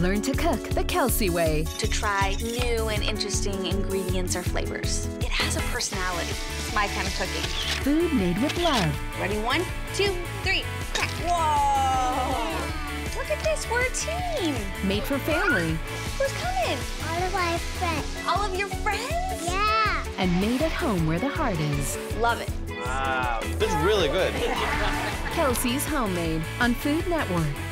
Learn to cook the Kelsey way. To try new and interesting ingredients or flavors. It has a personality. It's my kind of cooking. Food made with love. Ready? 1, 2, 3, crack. Whoa! Look at this, we're a team. Made for family. Who's coming? All of my friends. All of your friends? Yeah. And made at home where the heart is. Love it. Wow, this is really good. Kelsey's Homemade on Food Network.